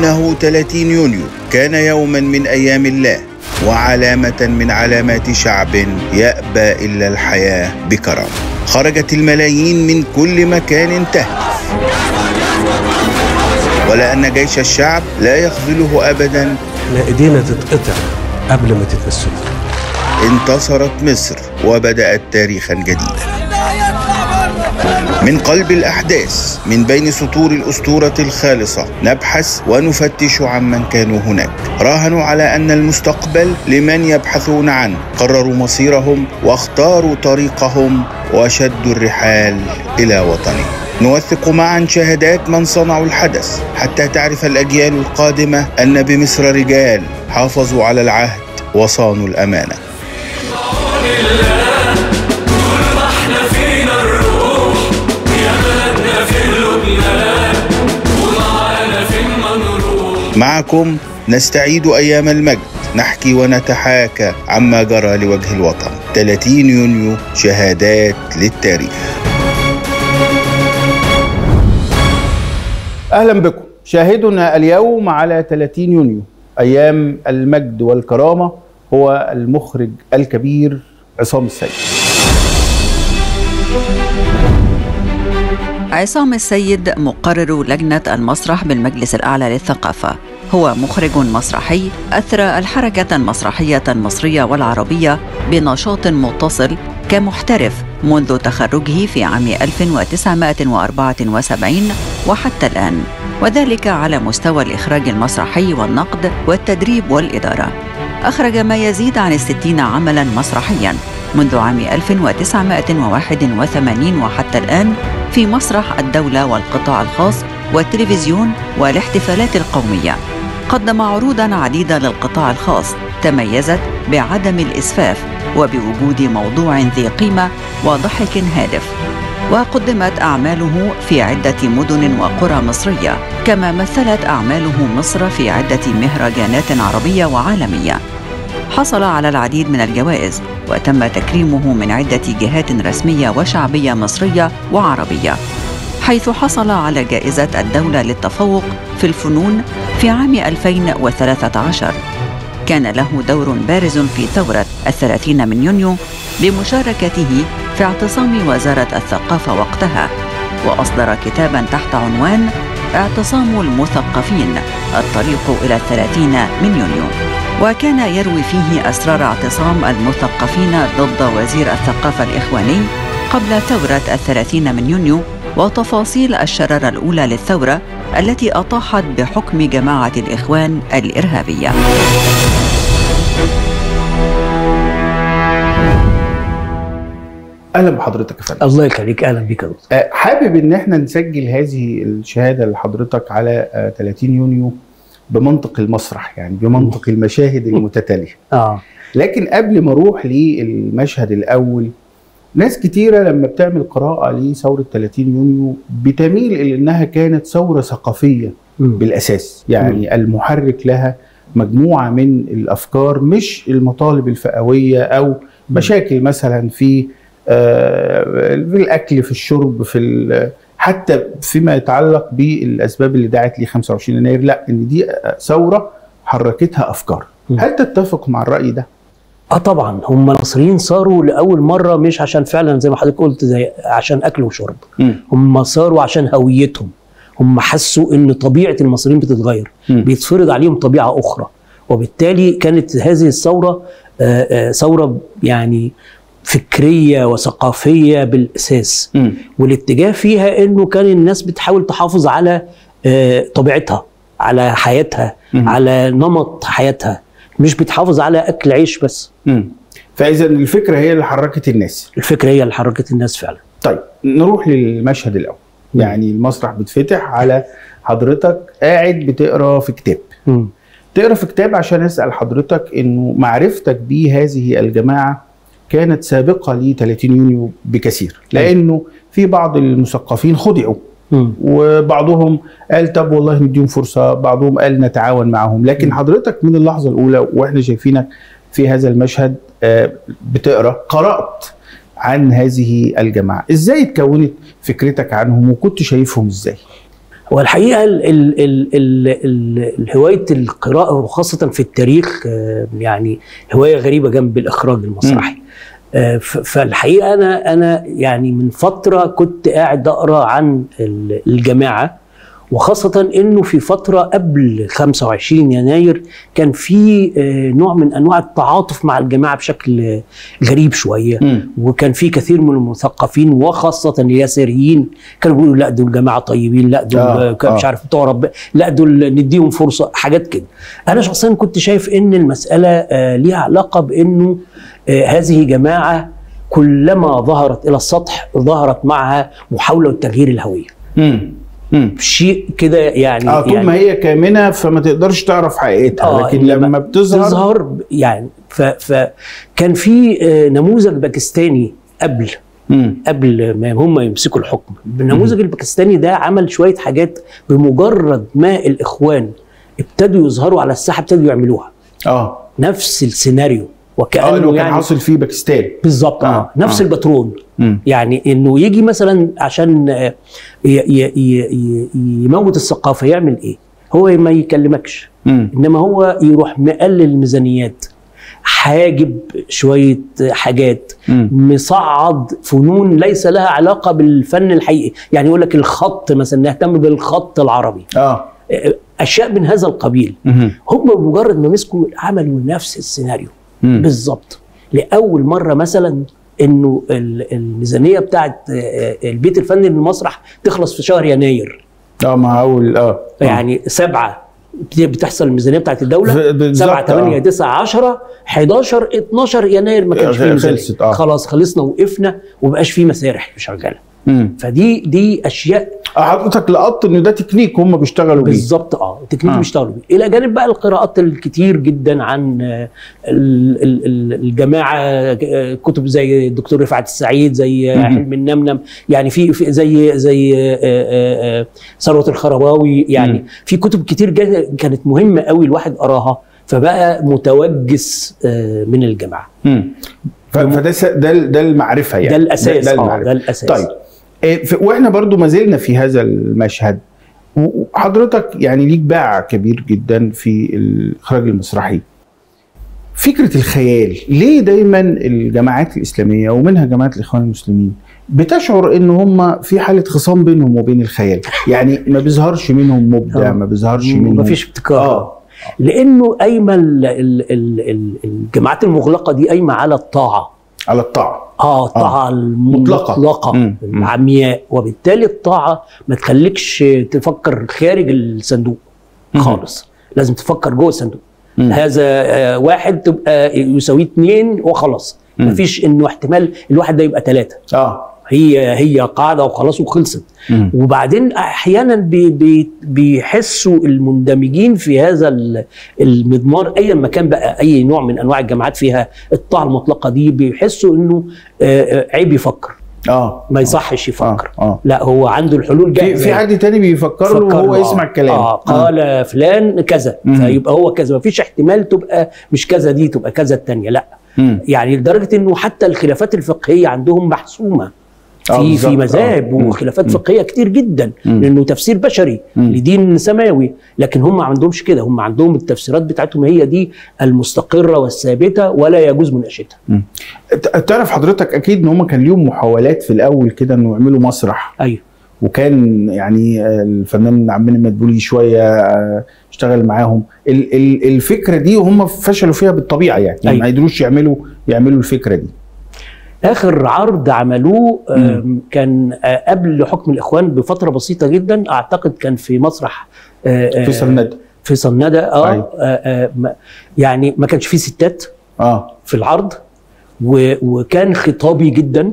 أنه 30 يونيو كان يوما من أيام الله وعلامة من علامات شعب يأبى إلا الحياة بكرم. خرجت الملايين من كل مكان انتهت، ولأن جيش الشعب لا يخذله أبدا. احنا ايدينا تتقطع قبل ما تتمسكوا. انتصرت مصر وبدأت تاريخا جديدا. من قلب الأحداث، من بين سطور الأسطورة الخالصة، نبحث ونفتش عمن كانوا هناك، راهنوا على أن المستقبل لمن يبحثون عنه، قرروا مصيرهم واختاروا طريقهم وشدوا الرحال إلى وطنهم. نوثق معا شهادات من صنعوا الحدث حتى تعرف الأجيال القادمة أن بمصر رجال حافظوا على العهد وصانوا الأمانة. معكم نستعيد أيام المجد، نحكي ونتحاكى عما جرى لوجه الوطن. 30 يونيو، شهادات للتاريخ. أهلا بكم. شاهدنا اليوم على 30 يونيو أيام المجد والكرامة هو المخرج الكبير عصام السيد. عصام السيد مقرر لجنة المسرح بالمجلس الأعلى للثقافة، هو مخرج مسرحي أثرى الحركة المسرحية المصرية والعربية بنشاط متصل كمحترف منذ تخرجه في عام 1974 وحتى الآن، وذلك على مستوى الإخراج المسرحي والنقد والتدريب والإدارة. أخرج ما يزيد عن 60 عملاً مسرحياً منذ عام 1981 وحتى الآن في مسرح الدولة والقطاع الخاص والتلفزيون والاحتفالات القومية. قدم عروضاً عديدة للقطاع الخاص تميزت بعدم الإسفاف وبوجود موضوع ذي قيمة وضحك هادف، وقدمت أعماله في عدة مدن وقرى مصرية، كما مثلت أعماله مصر في عدة مهرجانات عربية وعالمية. حصل على العديد من الجوائز وتم تكريمه من عدة جهات رسمية وشعبية مصرية وعربية، حيث حصل على جائزة الدولة للتفوق في الفنون في عام 2013. كان له دور بارز في ثورة 30 من يونيو بمشاركته في اعتصام وزارة الثقافة وقتها، وأصدر كتاباً تحت عنوان اعتصام المثقفين، الطريق إلى 30 من يونيو، وكان يروي فيه أسرار اعتصام المثقفين ضد وزير الثقافة الإخواني قبل ثورة 30 من يونيو، وتفاصيل الشرارة الأولى للثورة التي أطاحت بحكم جماعة الإخوان الإرهابية. اهلا بحضرتك يا فندم. الله يخليك، اهلا بيك يا دكتور. حابب ان احنا نسجل هذه الشهاده لحضرتك على 30 يونيو بمنطق المسرح، يعني بمنطق المشاهد المتتاليه. لكن قبل ما اروح للمشهد الاول، ناس كتيره لما بتعمل قراءه لثوره 30 يونيو بتميل الى انها كانت ثوره ثقافيه بالاساس، يعني المحرك لها مجموعه من الافكار مش المطالب الفئويه او مشاكل مثلا في الأكل، في الشرب، حتى فيما يتعلق بالأسباب اللي دعت لي 25 يناير، لا، إن دي ثورة حركتها أفكار. هل تتفق مع الرأي ده؟ طبعا هم المصريين صاروا لأول مرة مش عشان فعلا زي ما حضرتك قلت زي عشان أكل وشرب، هم صاروا عشان هويتهم، هم حسوا إن طبيعة المصريين بتتغير، بيتفرض عليهم طبيعة أخرى، وبالتالي كانت هذه الثورة ثورة يعني فكرية وثقافية بالأساس. والاتجاه فيها أنه كان الناس بتحاول تحافظ على طبيعتها، على حياتها، على نمط حياتها، مش بتحافظ على أكل عيش بس. فإذا الفكرة هي اللي حركت الناس. الفكرة هي اللي حركت الناس فعلا. طيب نروح للمشهد الأول. يعني المسرح بتفتح على حضرتك قاعد بتقرأ في كتاب. عشان أسأل حضرتك أنه معرفتك بهذه الجماعة كانت سابقة ل 30 يونيو بكثير، لأنه في بعض المثقفين خدعوا، وبعضهم قال طب والله نديهم فرصة، بعضهم قال نتعاون معهم، لكن حضرتك من اللحظة الأولى وإحنا شايفينك في هذا المشهد بتقرأ، قرأت عن هذه الجماعة. إزاي اتكونت فكرتك عنهم وكنت شايفهم إزاي؟ والحقيقه هوايه القراءه وخاصه في التاريخ يعني هوايه غريبه جنب الاخراج المسرحي. فالحقيقه انا يعني من فتره كنت قاعد اقرا عن الجماعه، وخاصه انه في فتره قبل 25 يناير كان في نوع من انواع التعاطف مع الجماعه بشكل غريب شويه، وكان في كثير من المثقفين وخاصه اليساريين كانوا بيقولوا لا دول جماعه طيبين، لا دول مش عارف بتوع ربنا، لا دول نديهم فرصه، حاجات كده. انا شخصيا كنت شايف ان المساله ليها علاقه بانه هذه جماعه كلما ظهرت الى السطح ظهرت معها محاوله لتغيير الهويه. شيء كده يعني طول يعني ما هي كامنه فما تقدرش تعرف حقيقتها، لكن لما بتظهر يعني فكان في نموذج باكستاني قبل ما هم يمسكوا الحكم. النموذج الباكستاني ده عمل شويه حاجات، بمجرد ما الاخوان ابتدوا يظهروا على الساحه ابتدوا يعملوها نفس السيناريو، وكأنه اللي كان حاصل يعني في باكستان بالظبط نفس الباترون. يعني انه يجي مثلا عشان يموت الثقافه يعمل ايه؟ هو ما يكلمكش، انما هو يروح مقلل ميزانيات، حاجب شويه حاجات، مصعد فنون ليس لها علاقه بالفن الحقيقي، يعني يقول لك الخط مثلا نهتم بالخط العربي اشياء من هذا القبيل. هم بمجرد ما مسكوا عملوا نفس السيناريو بالظبط. لأول مرة مثلا إنه الميزانية بتاعت البيت الفني للمسرح تخلص في شهر يناير. مع أول يعني 7 بتحصل الميزانية بتاعت الدولة، 7 8 9 10 11 12 يناير ما كانش فيه ميزانية، خلاص خلصنا وقفنا ومبقاش فيه مسارح شغالة. فدي اشياء حضرتك لقطت ان ده تكنيك هم بيشتغلوا بيه بالظبط. تكنيك بيشتغلوا بيه، الى جانب بقى القراءات الكتير جدا عن الجماعه، كتب زي الدكتور رفعت السعيد، زي حلم النمنم، يعني في زي ثروت الخرباوي، يعني في كتب كتير كانت مهمه قوي الواحد قراها، فبقى متوجس من الجماعه. فده المعرفه، يعني ده الاساس. ده الاساس. طيب واحنا برضو ما زلنا في هذا المشهد، وحضرتك يعني ليك باع كبير جدا في الاخراج المسرحي، فكره الخيال. ليه دايما الجماعات الاسلاميه ومنها جماعه الاخوان المسلمين بتشعر ان هم في حاله خصام بينهم وبين الخيال؟ يعني ما بيظهرش منهم مبدع، ما بيظهرش منهم، ما فيش ابتكار. لانه قايمه الجماعات المغلقه دي قايمه على الطاعه، الطاعه المطلقه العمياء، وبالتالي الطاعه ما تخليكش تفكر خارج الصندوق خالص، لازم تفكر جوه الصندوق. هذا واحد تبقى يساويه 2 وخلاص، مفيش انه احتمال الواحد ده يبقى 3. هي قاعده وخلاص وخلصت. وبعدين احيانا بيحسوا المندمجين في هذا المضمار ايا ما كان بقى اي نوع من انواع الجماعات فيها الطاعه المطلقه دي، بيحسوا انه عيب يفكر، ما يصحش يفكر، لا هو عنده الحلول جاهزه. في حد تاني بيفكر له وهو يسمع الكلام، قال فلان كذا فيبقى هو كذا، مفيش احتمال تبقى مش كذا دي تبقى كذا الثانيه، لا. يعني لدرجه انه حتى الخلافات الفقهيه عندهم محسومه في مذاهب وخلافات فقهيه كتير جدا، لانه تفسير بشري لدين سماوي، لكن هم ما عندهمش كده، هم عندهم التفسيرات بتاعتهم هي دي المستقره والثابته ولا يجوز مناقشتها. تعرف حضرتك اكيد ان هم كان ليهم محاولات في الاول كده انه يعملوا مسرح. وكان يعني الفنان عماد المدبولي شويه اشتغل معاهم الفكره دي، وهم فشلوا فيها بالطبيعه، يعني ما قدروش يعملوا الفكره دي. اخر عرض عملوه كان قبل حكم الاخوان بفتره بسيطه جدا، اعتقد كان في مسرح فيصل ندى. يعني ما كانش فيه ستات في العرض، وكان خطابي جدا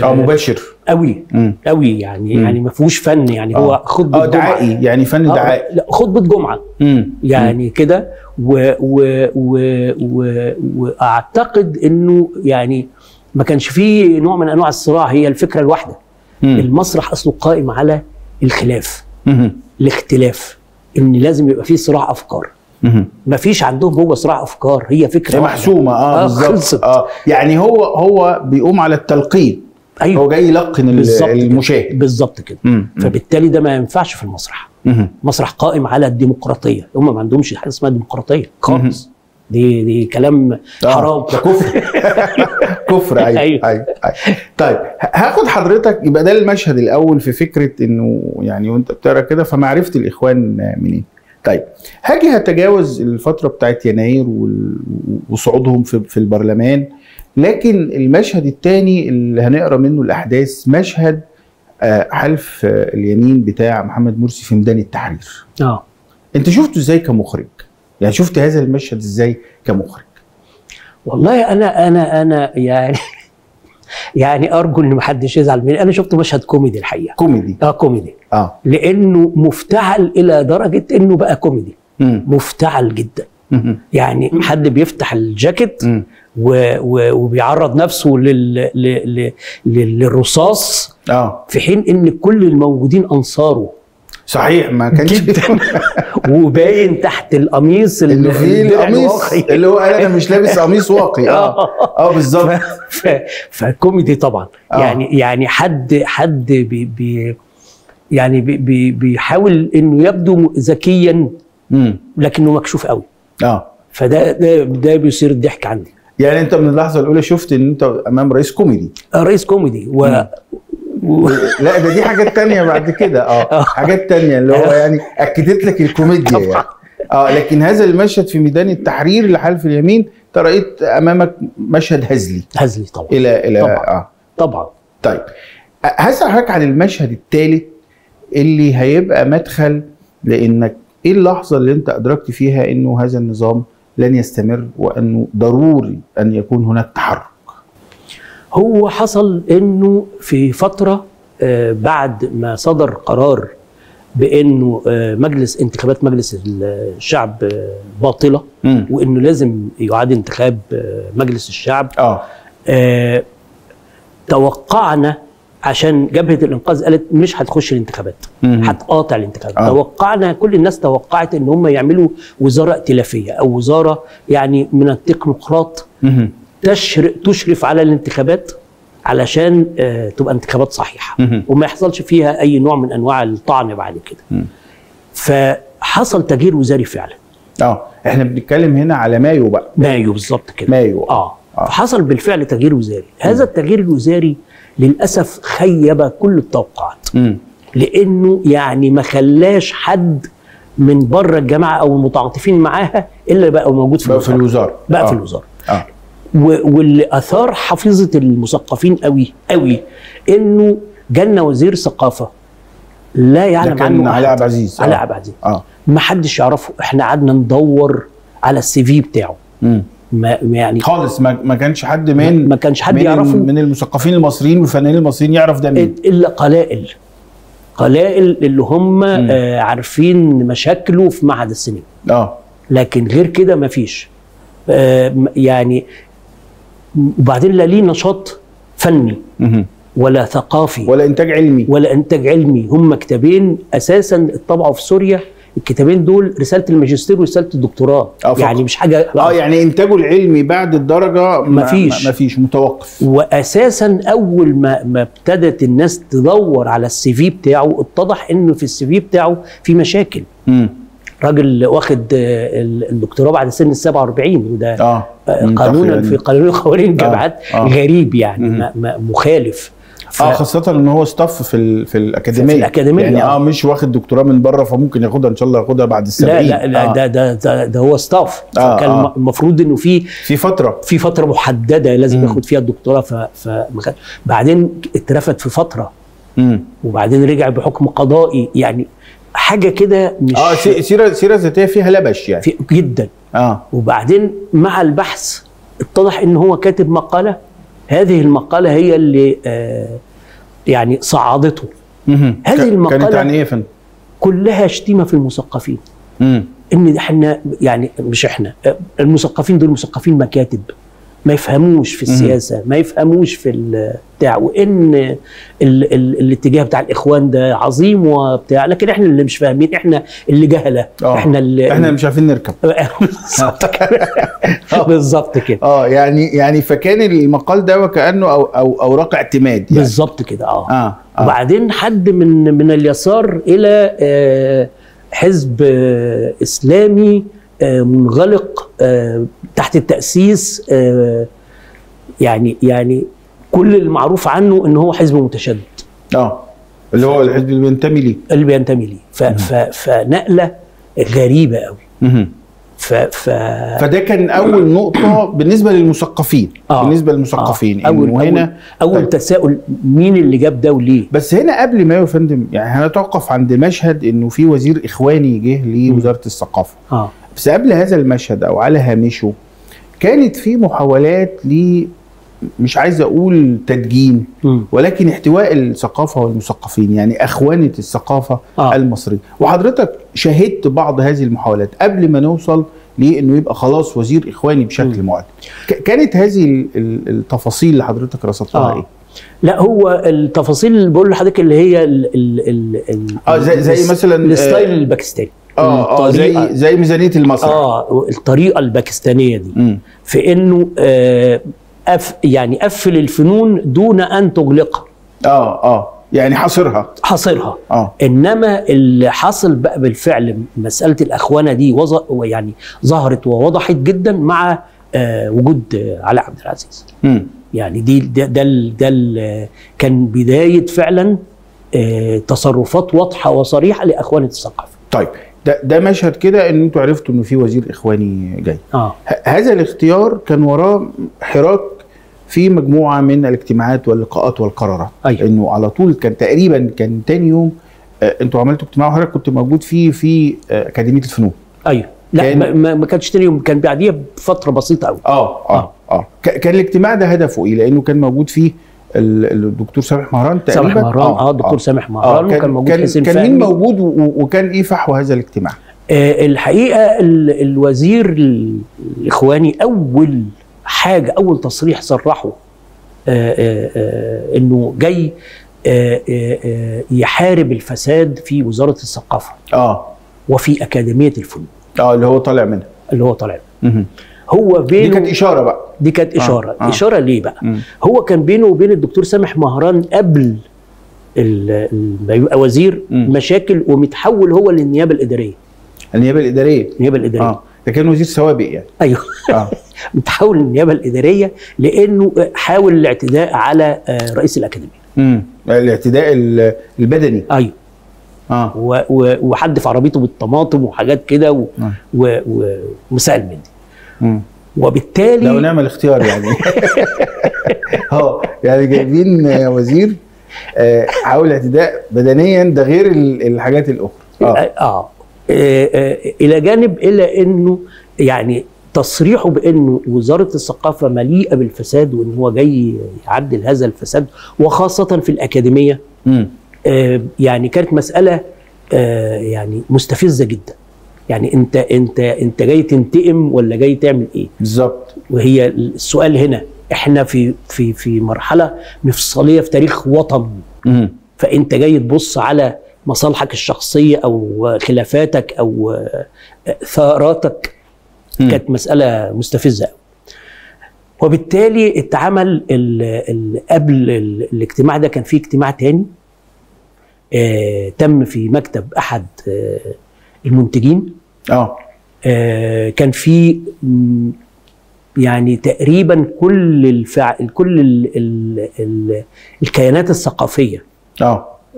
مباشر قوي يعني يعني ما فيهوش فن، يعني هو خطبه دعائي، يعني فن دعائي، لا خطبه جمعه يعني كده. واعتقد انه يعني ما كانش فيه نوع من انواع الصراع، هي الفكره الواحده. المسرح اصله قائم على الخلاف، الاختلاف، ان لازم يبقى فيه صراع افكار. مفيش عندهم هو صراع افكار، هي فكره محسومه. خلصت. يعني هو بيقوم على التلقين، أيوه. هو جاي يلقن المشاهد بالظبط كده. فبالتالي ده ما ينفعش في المسرح. مسرح قائم على الديمقراطيه، هم ما عندهمش حاجه اسمها ديمقراطيه خالص. دي كلام حرام، ده كفر. كفر. أيوه. طيب هاخد حضرتك، يبقى ده المشهد الاول في فكره انه يعني وانت بتقرا كده فمعرفه الاخوان منين. طيب هاجي هتجاوز الفتره بتاعت يناير وصعودهم في البرلمان، لكن المشهد الثاني اللي هنقرا منه الاحداث مشهد حلف اليمين بتاع محمد مرسي في ميدان التحرير. انت شفته ازاي كمخرج؟ يعني شفت هذا المشهد ازاي كمخرج؟ والله انا يعني ارجو ان محدش يزعل مني، انا شفته مشهد كوميدي الحقيقه. كوميدي؟ كوميدي. لانه مفتعل الى درجه انه بقى كوميدي. مفتعل جدا. يعني حد بيفتح الجاكيت وبيعرض نفسه للرصاص، في حين ان كل الموجودين انصاره. صحيح، ما كانش وباين تحت القميص اللي فيه القميص اللي هو قال انا مش لابس قميص واقي. بالظبط. فكوميدي طبعا. يعني حد بيحاول انه يبدو ذكيا لكنه مكشوف قوي. فده ده بيصير الضحك عندي. يعني انت من اللحظه الاولى شفت ان انت امام رئيس كوميدي. رئيس كوميدي لا ده دي حاجات تانية بعد كده. حاجات تانية اللي هو يعني اكدت لك الكوميديا يعني. لكن هذا المشهد في ميدان التحرير لحلف اليمين ترأيت امامك مشهد هزلي. هزلي طبعا. الى طبعا. طبعا. طيب هسأل حضرتك عن المشهد الثالث اللي هيبقى مدخل، لانك ايه اللحظه اللي انت ادركت فيها انه هذا النظام لن يستمر وانه ضروري ان يكون هناك تحرك؟ هو حصل انه في فتره بعد ما صدر قرار بانه انتخابات مجلس الشعب باطله، وانه لازم يعاد انتخاب مجلس الشعب. توقعنا، عشان جبهة الإنقاذ قالت مش هتخش الانتخابات، هتقاطع الانتخابات. توقعنا، كل الناس توقعت ان هم يعملوا وزارة ائتلافية او وزارة يعني من التكنوقراط تشرف على الانتخابات علشان تبقى انتخابات صحيحة وما يحصلش فيها اي نوع من انواع الطعن بعد كده. فحصل تغيير وزاري فعلا. احنا بنتكلم هنا على مايو بقى. مايو بالظبط كده. مايو. فحصل بالفعل تغيير وزاري. هذا التغيير الوزاري للأسف خيب كل التوقعات، لأنه يعني ما خلاش حد من بره الجماعة أو المتعاطفين معاها إلا بقى موجود في الوزارة. بقى في الوزارة. واللي أثار حفيظة المثقفين قوي قوي إنه جالنا وزير ثقافة لا يعلم عنه علي عبد العزيز. علي عبد العزيز ما حدش يعرفه. إحنا قعدنا ندور على السي في بتاعه. ما يعني خالص ما كانش حد من يعرفه من المثقفين المصريين والفنانين المصريين يعرف ده مين، الا قلائل اللي هم عارفين مشاكله في معهد السينما. لكن غير كده ما فيش. يعني وبعدين لا ليه نشاط فني ولا ثقافي ولا انتاج علمي هم كتابين اساسا اتطبعوا في سوريا. الكتابين دول رساله الماجستير ورساله الدكتوراه. يعني مش حاجه. يعني انتاجه العلمي بعد الدرجه مفيش متوقف. واساسا اول ما ابتدت الناس تدور على السي في بتاعه اتضح انه في السي في بتاعه في مشاكل. راجل واخد الدكتوراه بعد سن ال 47، وده قانونا في قانون قوانين الجامعات غريب يعني. مخالف. خاصة ان هو استاف في الاكاديمية. يعني مش واخد دكتوراه من بره فممكن ياخدها ان شاء الله ياخدها بعد ال70. لا ده هو استاف. كان المفروض انه في فترة محددة لازم ياخد فيها الدكتوراه. بعدين اترفد في فترة وبعدين رجع بحكم قضائي. يعني حاجة كده مش سيرة ذاتية فيها لبش يعني جدا. وبعدين مع البحث اتضح ان هو كاتب مقالة، هذه المقالة هي اللي يعني صعدته. هذه المقالة كانت عن ايه يا فندم؟ كلها شتيمة في المثقفين. ان احنا يعني مش احنا المثقفين دول مثقفين مكاتب ما يفهموش في السياسه، ما يفهموش في بتاع، وان الاتجاه بتاع الاخوان ده عظيم وبتاع، لكن احنا اللي مش فاهمين، احنا اللي جهله، احنا اللي مش عارفين نركب. بالظبط كده. بالظبط كده. يعني فكان المقال ده وكانه او اوراق اعتماد يعني. بالظبط كده. وبعدين حد من اليسار الى حزب اسلامي منغلق تحت التأسيس، يعني كل المعروف عنه ان هو حزب متشدد، اللي هو الحزب اللي بينتمي ليه فنقله غريبه قوي. فده كان اول نقطه بالنسبه للمثقفين. اول تساؤل، مين اللي جاب ده وليه؟ بس هنا قبل ما يا فندم يعني هنتوقف عند مشهد انه في وزير اخواني جه لوزاره الثقافه. بس قبل هذا المشهد او على هامشه كانت في محاولات مش عايز اقول تدجين، ولكن احتواء الثقافه والمثقفين، يعني اخوانه الثقافه المصريه. وحضرتك شاهدت بعض هذه المحاولات قبل ما نوصل لانه يبقى خلاص وزير اخواني بشكل معلن. كانت هذه التفاصيل اللي حضرتك رصدتها ايه؟ لا، هو التفاصيل اللي بقول لحضرتك اللي هي زي مثلا الستايل الباكستاني، زي ميزانيه المصري، الطريقه الباكستانيه دي، في انه قفل الفنون دون ان تغلقها. يعني حصرها. انما اللي حصل بقى بالفعل مساله الاخوانه دي يعني ظهرت ووضحت جدا مع وجود علي عبد العزيز. يعني دي ده كان بدايه فعلا تصرفات واضحه وصريحه لاخوانه الثقافه. طيب ده مشهد كده ان انتوا عرفتوا انه في وزير اخواني جاي. هذا الاختيار كان وراه حراك في مجموعه من الاجتماعات واللقاءات والقرارات. انه على طول كان تاني يوم انتوا عملتوا اجتماع، وحضرتك كنت موجود فيه في اكاديميه الفنون. لا، ما كانش تاني يوم، كان بعديها بفتره بسيطه قوي. كان الاجتماع ده هدفه ايه؟ لانه كان موجود فيه الدكتور سامح مهران تقريبا. الدكتور سامح مهران وكان موجود حسين فهمي. كان مين موجود وكان ايه فحوى هذا الاجتماع؟ الحقيقه الوزير الاخواني اول تصريح صرحه انه جاي يحارب الفساد في وزاره الثقافه وفي اكاديميه الفنون اللي هو طالع منها. هو بينه، دي كانت إشارة ليه بقى؟ هو كان بينه وبين الدكتور سامح مهران قبل ما يبقى وزير مشاكل، ومتحول هو للنيابة الإدارية. ده كان وزير سوابق يعني. متحول للنيابة الإدارية لأنه حاول الاعتداء على رئيس الأكاديمية. الاعتداء البدني. وحدف عربيته بالطماطم وحاجات كده ومسائل من دي. وبالتالي لو نعمل اختيار يعني. يعني جايبين وزير حاول اعتداء بدنيا، ده غير الحاجات الاخرى. الى جانب انه يعني تصريحه بانه وزاره الثقافه مليئه بالفساد، وان هو جاي يعدل هذا الفساد وخاصه في الاكاديميه. يعني كانت مساله يعني مستفزه جدا. يعني انت جاي تنتقم ولا جاي تعمل ايه؟ بالظبط. وهي السؤال هنا، احنا في مرحله مفصليه في تاريخ وطن. فانت جاي تبص على مصالحك الشخصيه او خلافاتك او ثاراتك. كانت مساله مستفزه قوي. وبالتالي اتعمل قبل الاجتماع ده كان في اجتماع تاني تم في مكتب احد المنتجين. كان في يعني تقريبا كل الكيانات الثقافيه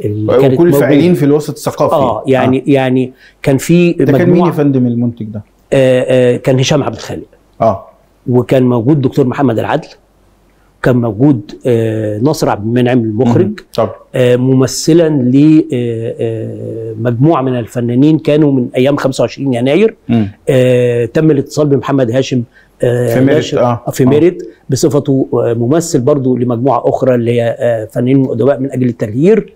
وكل فاعلين في الوسط الثقافي. يعني كان في مجموعه. كان مين يا فندم المنتج ده؟ كان هشام عبد الخالق. وكان موجود دكتور محمد العدل، كان موجود نصر عبد المنعم المخرج. ممثلا لمجموعه من الفنانين كانوا من ايام 25 يناير. تم الاتصال بمحمد هاشم في ميريت بصفته ممثل برضو لمجموعه اخرى اللي هي فنانين وادباء من اجل التغيير،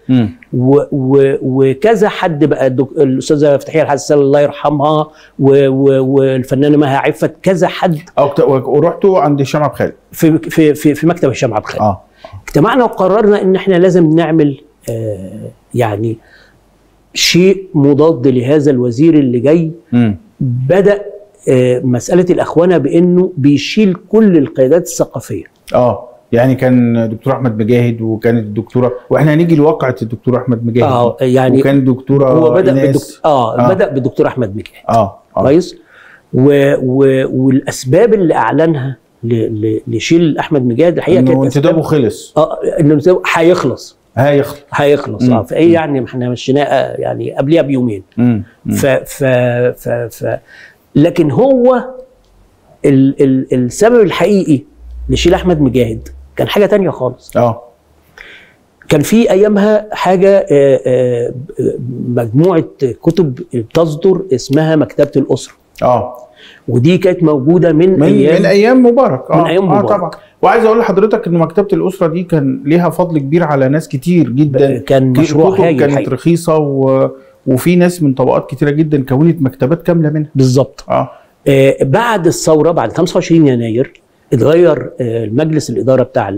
وكذا حد بقى، الاستاذه فتحيه العسال الله يرحمها والفنانه مها عفت، كذا حد. ورحتوا عند هشام عبد الخالق في في في, في مكتب هشام عبد الخالق. اجتمعنا وقررنا ان احنا لازم نعمل يعني شيء مضاد لهذا الوزير اللي جاي. بدأ مسألة الأخوانة بأنه بيشيل كل القيادات الثقافية. يعني كان دكتور احمد مجاهد، وكانت الدكتوره، واحنا هنيجي لواقعه الدكتور احمد مجاهد يعني، وكان الدكتوره هو بدأ بالدكتور بدأ بالدكتور احمد مجاهد كويس. والاسباب اللي اعلنها لشيل احمد مجاهد الحقيقه كانت انتدابه خلص. انه هيخلص هيخلص فايه يعني، احنا مشيناه يعني قبلها بيومين. ف ف ف ف لكن هو ال ال السبب الحقيقي لشيل احمد مجاهد كان حاجه ثانيه خالص. كان في ايامها حاجه، مجموعه كتب بتصدر اسمها مكتبه الاسره. ودي كانت موجوده من ايام مبارك. من ايام مبارك طبعا. وعايز اقول لحضرتك ان مكتبه الاسره دي كان ليها فضل كبير على ناس كتير جدا. كان مشروع هايل، كانت رخيصه وفي ناس من طبقات كتيره جدا كونت مكتبات كامله منها. بالظبط. بعد الثوره، بعد 25 يناير اتغير المجلس الاداره بتاع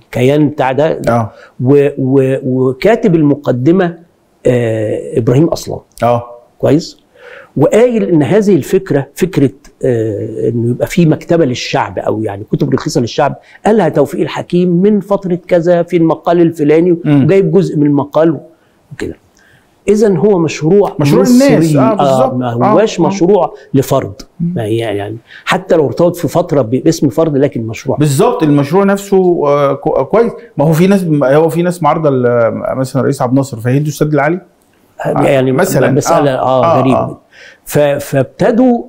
الكيان بتاع ده. وكاتب المقدمه ابراهيم أصلا كويس، وقايل ان هذه الفكره، فكره انه يبقى في مكتبه للشعب او يعني كتب رخيصه للشعب، قالها توفيق الحكيم من فتره كذا في المقال الفلاني، وجايب جزء من المقال وكده. اذا هو مشروع الناس. بالظبط. ما هواش مشروع لفرد، ما هي يعني حتى لو ارتبط في فتره باسم فرد لكن مشروع. بالظبط. المشروع نفسه كويس. ما هو في ناس، معارضه مثلا الرئيس عبد الناصر، فهندوا السد العالي يعني مثلا، مساله غريبه. فابتدوا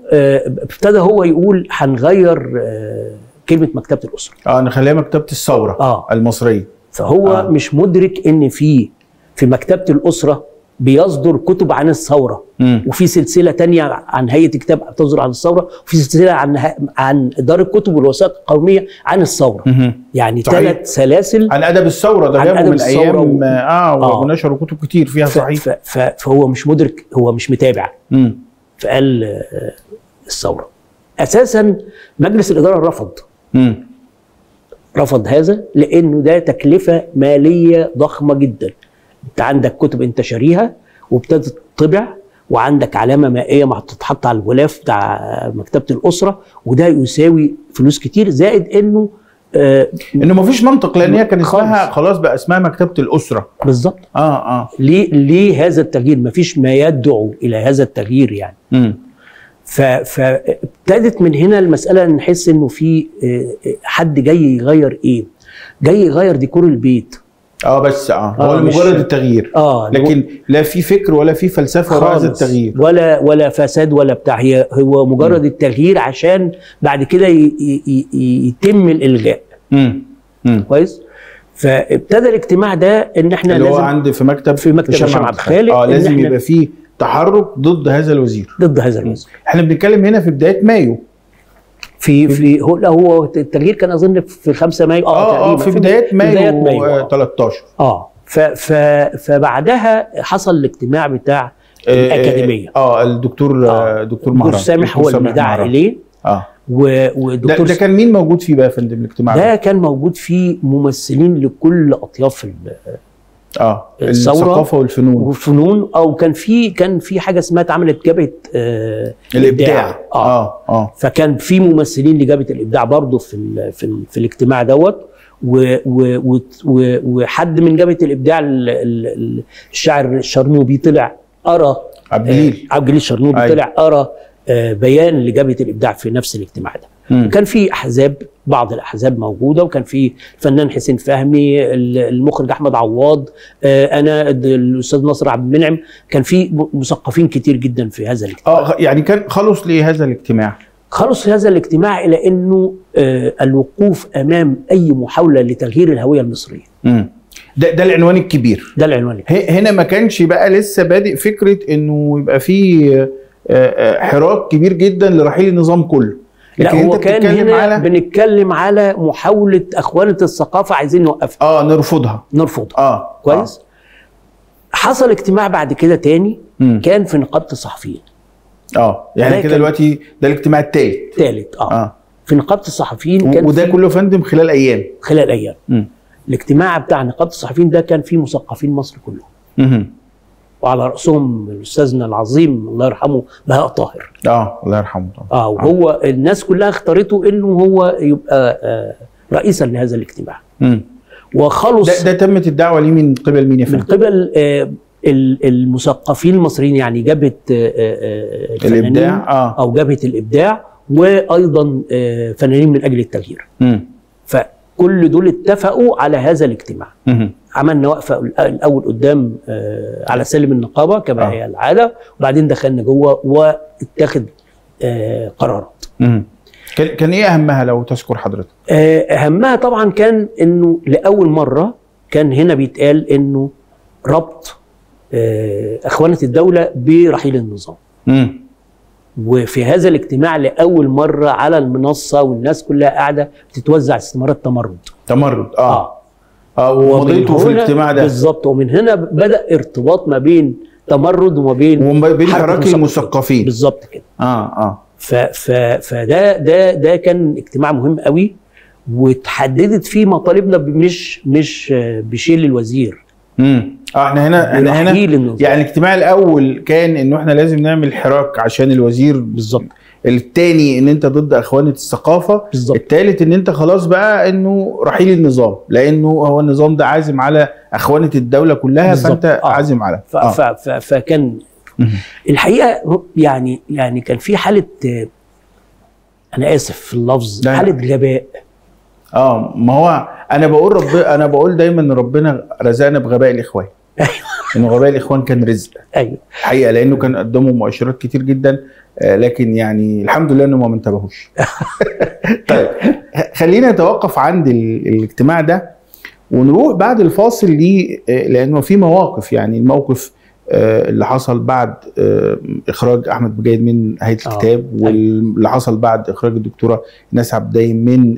ابتدى هو يقول هنغير كلمه مكتبه الاسره، نخليها مكتبه الثوره المصريه. فهو مش مدرك ان في مكتبه الاسره بيصدر كتب عن الثوره، وفي سلسله ثانيه عن هيئه كتاب بتصدر عن الثوره، وفي سلسله عن اداره الكتب والوثائق القوميه عن الثوره. يعني 3 سلاسل عن ادب الثوره، ده جابوا من ايام ونشروا كتب كتير فيها. صحيح. فهو مش مدرك، هو مش متابع. فقال الثوره اساسا. مجلس الاداره رفض هذا لانه ده تكلفه ماليه ضخمه جدا. انت عندك كتب انت شاريها وابتدت تطبع، وعندك علامه مائيه بتتحط على الغلاف بتاع مكتبه الاسره، وده يساوي فلوس كتير، زائد انه مفيش منطق، لان هي كان اسمها خلاص بقى اسمها مكتبه الاسره. بالظبط. ليه هذا التغيير؟ مفيش ما يدعو الى هذا التغيير يعني. فابتدت من هنا المساله نحس انه في حد جاي يغير ايه؟ جاي يغير ديكور البيت. بس هو مجرد التغيير. لكن لا في فكر ولا في فلسفه ولا هذا التغيير، ولا فساد ولا بتاع. هو مجرد التغيير عشان بعد كده يتم الالغاء. كويس. فابتدى الاجتماع ده ان احنا اللي لازم، هو عند في مكتب هشام عبد الخالق، لازم يبقى في تحرك ضد هذا الوزير. احنا بنتكلم هنا في بدايه مايو، في هو التغيير كان اظن في 5 مايو تقريبا، في بدايه مايو 13. فبعدها حصل الاجتماع بتاع الاكاديميه. الدكتور دكتور مهران، دكتور سامح هو اللي دعا اليه. والدكتور ده كان مين موجود فيه بقى يا فندم الاجتماع ده؟ كان موجود فيه ممثلين لكل اطياف الثقافه والفنون. كان في حاجه اسمها اتعملت جبهه الابداع. فكان في ممثلين لجبهه الابداع برضه في الاجتماع دوت. وحد من جبهه الابداع الشاعر الشرنوبي طلع قرا، عبد الجليل الشرنوبي طلع قرا بيان لجبهه الابداع في نفس الاجتماع ده. كان في احزاب، بعض الاحزاب موجوده، وكان في الفنان حسين فهمي، المخرج احمد عواد، انا الاستاذ نصر عبد المنعم. كان في مثقفين كتير جدا في هذا الاجتماع. يعني كان خلص لهذا الاجتماع، الى انه الوقوف امام اي محاوله لتغيير الهويه المصريه. ده العنوان الكبير. ده العنوان هنا ما كانش بقى لسه بادئ فكره انه يبقى فيه حراك كبير جدا لرحيل النظام كله. لا هو كان هنا على... بنتكلم على محاوله اخوانه الثقافه عايزين نوقفها. نرفضها. كويس. حصل اجتماع بعد كده تاني كان في نقابه الصحفيين. يعني كده دلوقتي ده الاجتماع الثالث. في نقابه الصحفيين كان وده كله فندم خلال ايام. الاجتماع بتاع نقابه الصحفيين ده كان فيه مثقفين مصر كلهم. وعلى راسهم الاستاذنا العظيم الله يرحمه بهاء طاهر. الله يرحمه. وهو الناس كلها اختارته انه هو يبقى رئيسا لهذا الاجتماع. وخلص ده تمت الدعوه ليه من قبل مين يا فندم؟ من قبل المثقفين المصريين، يعني جبهه الابداع او جبهه الابداع، وايضا فنانين من اجل التغيير. فكل دول اتفقوا على هذا الاجتماع. عملنا وقفه الاول قدام على سلم النقابه كما هي العاده، وبعدين دخلنا جوه واتخذ قرارات. كان ايه اهمها لو تذكر حضرتك؟ اهمها طبعا كان انه لاول مره كان هنا بيتقال انه ربط اخوانه الدوله برحيل النظام. وفي هذا الاجتماع لاول مره على المنصه والناس كلها قاعده بتتوزع استمارات تمرد. ومضيته في الاجتماع ده بالظبط. ومن هنا بدأ ارتباط ما بين تمرد وما بين حراك المثقفين بالظبط كده. فده كان اجتماع مهم قوي، وتحددت فيه مطالبنا مش بشيل الوزير. احنا هنا يعني الاجتماع الاول كان انه احنا لازم نعمل حراك عشان الوزير بالظبط. الثاني ان انت ضد اخوانه الثقافه بالظبط. الثالث ان انت خلاص بقى انه رحيل النظام، لانه هو النظام ده عازم على اخوانه الدوله كلها بالزبط. فانت عازم على فكان الحقيقه يعني كان في حاله، انا اسف في اللفظ، حاله غباء. ما هو انا بقول دايما ان ربنا رزقنا بغباء الاخوان. انه غباء الاخوان كان رزق. الحقيقه لانه كان قدموا مؤشرات كتير جدا، لكن يعني الحمد لله انهم ما انتبهوش. طيب خلينا نتوقف عند الاجتماع ده ونروح بعد الفاصل لانه في مواقف، يعني الموقف اللي حصل بعد اخراج احمد مجاهد من هيئه الكتاب، واللي حصل بعد اخراج الدكتوره ايناس عبد الدايم من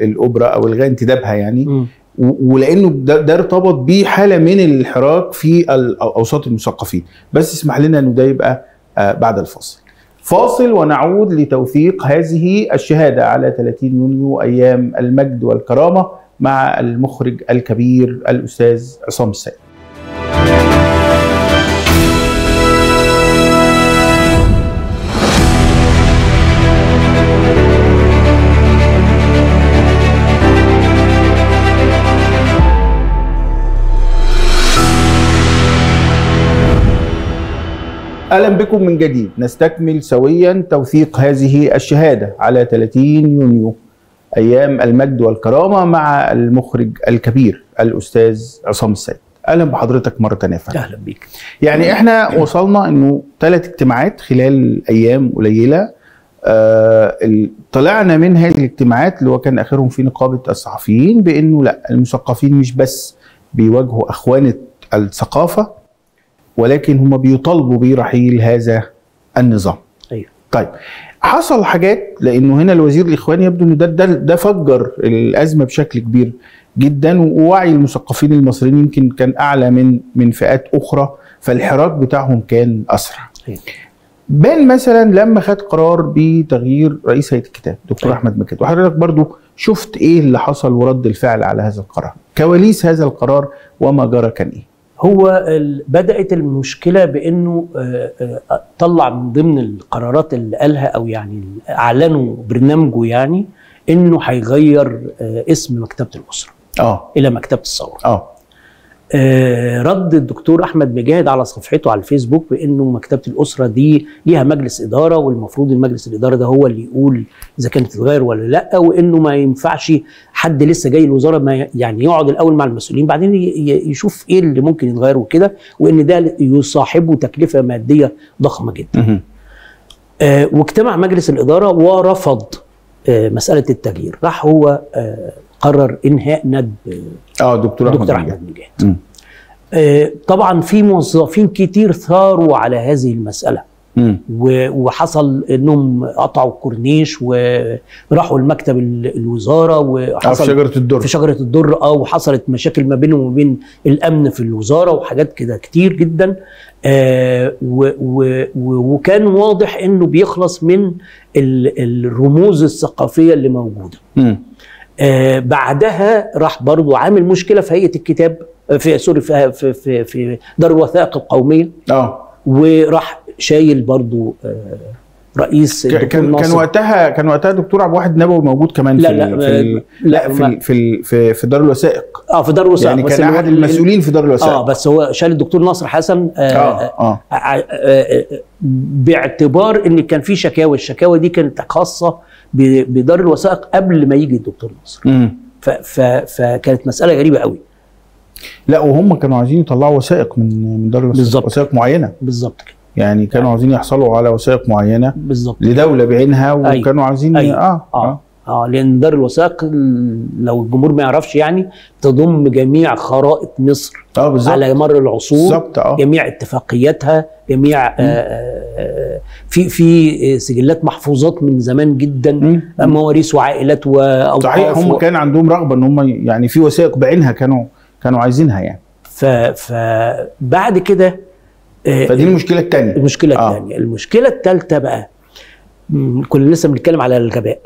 الاوبرا او الغاء انتدابها يعني، ولانه ده ارتبط بيه حاله من الحراك في اوساط المثقفين. بس اسمح لنا انه ده يبقى بعد الفاصل. فاصل ونعود لتوثيق هذه الشهاده على 30 يونيو ايام المجد والكرامه مع المخرج الكبير الاستاذ عصام السيد. أهلا بكم من جديد. نستكمل سويا توثيق هذه الشهادة على 30 يونيو أيام المجد والكرامة مع المخرج الكبير الأستاذ عصام السيد. أهلا بحضرتك مرة تانية. أهلا بيك. يعني إحنا وصلنا إنه 3 اجتماعات خلال أيام قليلة. طلعنا من هذه الاجتماعات اللي هو كان آخرهم في نقابة الصحفيين بإنه لا، المثقفين مش بس بيواجهوا أخوانة الثقافة، ولكن هم بيطالبوا برحيل هذا النظام. ايوه. طيب حصل حاجات، لانه هنا الوزير الاخواني يبدو انه ده فجر الازمه بشكل كبير جدا، ووعي المثقفين المصريين يمكن كان اعلى من فئات اخرى، فالحراك بتاعهم كان اسرع. أيوة. بان مثلا لما خد قرار بتغيير رئيس هيئه الكتاب دكتور احمد مجاهد، وحضرتك برضو شفت ايه اللي حصل ورد الفعل على هذا القرار، كواليس هذا القرار وما جرى كان ايه؟ هو بدأت المشكلة بأنه طلع من ضمن القرارات اللي قالها، أو يعني أعلنوا برنامجه، يعني أنه هيغير اسم مكتبة الأسرة إلى مكتبة الثورة. رد الدكتور أحمد مجاهد على صفحته على الفيسبوك بأنه مكتبة الأسرة دي ليها مجلس إدارة، والمفروض المجلس الإدارة ده هو اللي يقول إذا كانت تتغير ولا لأ، وأنه ما ينفعش حد لسه جاي الوزارة ما يعني يقعد الأول مع المسؤولين بعدين يشوف إيه اللي ممكن يتغير وكده، وأن ده يصاحبه تكلفة مادية ضخمة جدا. واجتمع مجلس الإدارة ورفض مسألة التغيير. راح هو قرر انهاء ندب دكتور احمد مجاهد. طبعا في موظفين كتير ثاروا على هذه المساله وحصل انهم قطعوا الكورنيش وراحوا المكتب الوزاره وحصل في شجره الدر وحصلت مشاكل ما بينهم وبين الامن في الوزاره وحاجات كده كتير جدا. وكان واضح انه بيخلص من الرموز الثقافيه اللي موجوده. بعدها راح برضه عامل مشكله في هيئه الكتاب في سوري في في في دار الوثائق القوميه. وراح شايل برضو رئيس كان وقتها دكتور عبد الواحد النبوي موجود كمان في دار الوثائق. في دار الوثائق يعني كان احد المسؤولين في دار الوثائق. بس هو شال الدكتور نصر حسن باعتبار ان كان في شكاوى، الشكاوى دي كانت خاصه بدار الوثائق قبل ما يجي الدكتور نصر. فكانت مساله غريبه قوي. لا وهم كانوا عايزين يطلعوا وثائق من دار الوثائق، وثائق معينه بالظبط كده. يعني كانوا عايزين يحصلوا على وثائق معينه بالظبط لدوله بعينها، وكانوا عايزين لان دار الوثائق لو الجمهور ما يعرفش يعني تضم جميع خرائط مصر على مر العصور، جميع اتفاقياتها، جميع في سجلات محفوظات من زمان جدا، مواريث وعائلات واوقاف. صحيح هم كان عندهم رغبه ان هم يعني في وثائق بعينها كانوا عايزينها يعني. فبعد كده فدي المشكله الثانيه. المشكله الثالثه بقى كنا لسه بنتكلم على الغباء.